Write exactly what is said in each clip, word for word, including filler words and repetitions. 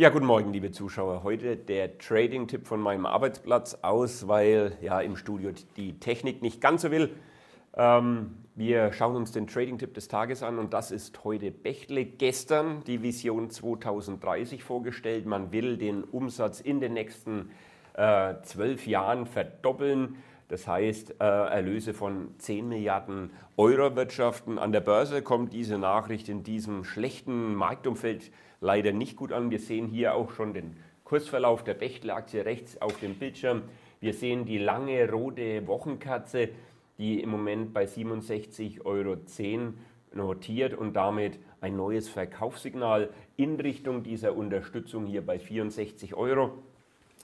Ja, guten Morgen, liebe Zuschauer. Heute der Trading-Tipp von meinem Arbeitsplatz aus, weil ja im Studio die Technik nicht ganz so will. Ähm, wir schauen uns den Trading-Tipp des Tages an und das ist heute Bechtle. Gestern die Vision zweitausenddreißig vorgestellt. Man will den Umsatz in den nächsten äh, zwölf Jahren verdoppeln. Das heißt, äh, Erlöse von zehn Milliarden Euro wirtschaften. An der Börse kommt diese Nachricht in diesem schlechten Marktumfeld leider nicht gut an. Wir sehen hier auch schon den Kursverlauf der Bechtle-Aktie rechts auf dem Bildschirm. Wir sehen die lange rote Wochenkerze, die im Moment bei siebenundsechzig Euro zehn notiert und damit ein neues Verkaufssignal in Richtung dieser Unterstützung hier bei vierundsechzig Euro.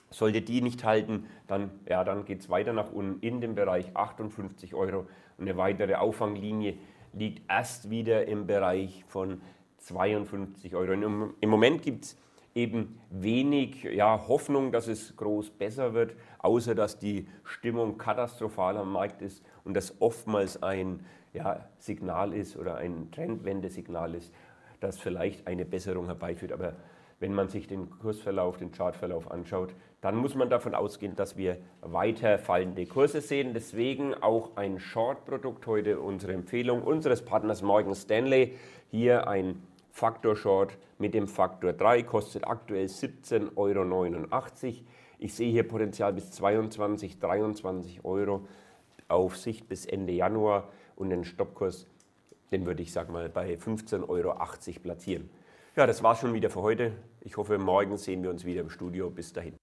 Sollte die nicht halten, dann, ja, dann geht es weiter nach unten in dem Bereich achtundfünfzig Euro. Und eine weitere Auffanglinie liegt erst wieder im Bereich von zweiundfünfzig Euro. Und im Moment gibt es eben wenig ja, Hoffnung, dass es groß besser wird, außer dass die Stimmung katastrophal am Markt ist und das oftmals ein ja, Signal ist oder ein Trendwendesignal ist, das vielleicht eine Besserung herbeiführt. Aber wenn man sich den Kursverlauf, den Chartverlauf anschaut, dann muss man davon ausgehen, dass wir weiter fallende Kurse sehen. Deswegen auch ein Short-Produkt heute, unsere Empfehlung unseres Partners Morgan Stanley. Hier ein Faktor-Short mit dem Faktor drei, kostet aktuell siebzehn Euro neunundachtzig. Ich sehe hier Potenzial bis zweiundzwanzig, dreiundzwanzig Euro auf Sicht bis Ende Januar. Und den Stoppkurs, den würde ich sag mal bei fünfzehn Euro achtzig platzieren. Ja, das war's schon wieder für heute. Ich hoffe, morgen sehen wir uns wieder im Studio. Bis dahin.